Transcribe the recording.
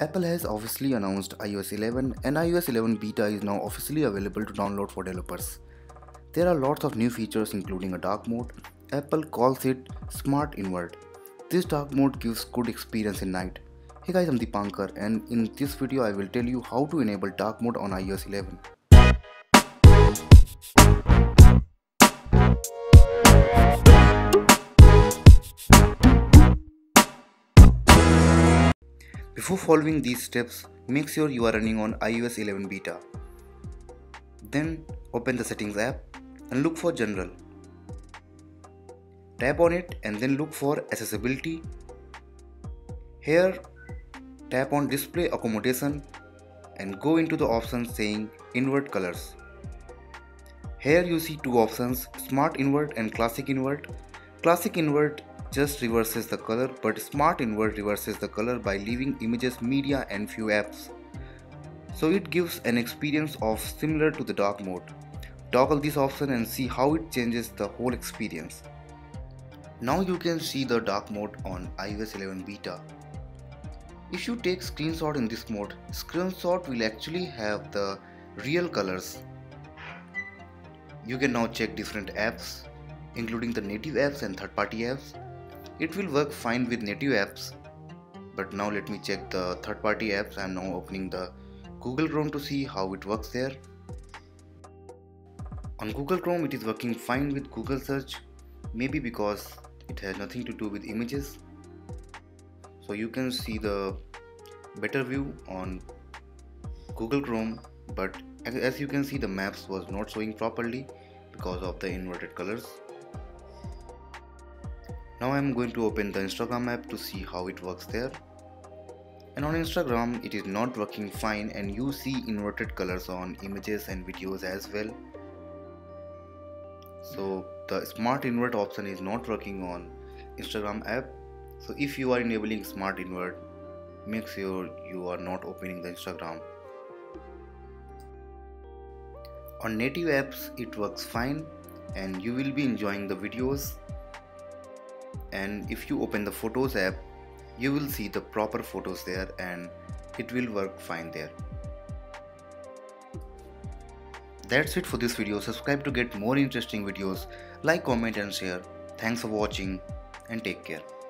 Apple has obviously announced iOS 11 and iOS 11 beta is now officially available to download for developers. There are lots of new features including a dark mode. Apple calls it Smart Invert. This dark mode gives good experience in night. Hey guys, I'm Deepankar and in this video I will tell you how to enable dark mode on iOS 11. Before following these steps, make sure you are running on iOS 11 beta. Then open the settings app and look for general. Tap on it and then look for accessibility. Here tap on display accommodation and go into the option saying invert colors. Here you see two options, Smart Invert and Classic Invert. Classic Invert just reverses the color, but Smart Invert reverses the color by leaving images, media and few apps. So it gives an experience of similar to the dark mode. Toggle this option and see how it changes the whole experience. Now you can see the dark mode on iOS 11 beta. If you take screenshot in this mode, screenshot will actually have the real colors. You can now check different apps, including the native apps and third-party apps. It will work fine with native apps, but now let me check the third-party apps. I am now opening the Google Chrome to see how it works there. On Google Chrome, it is working fine with Google search, maybe because it has nothing to do with images. So you can see the better view on Google Chrome, but as you can see the maps was not showing properly because of the inverted colors. Now I am going to open the Instagram app to see how it works there. And on Instagram it is not working fine and you see inverted colors on images and videos as well. So the Smart Invert option is not working on Instagram app. So if you are enabling Smart Invert, make sure you are not opening the Instagram. On native apps it works fine and you will be enjoying the videos. And if you open the Photos app, you will see the proper photos there and it will work fine there. That's it for this video. Subscribe to get more interesting videos. Like, comment and share. Thanks for watching and take care.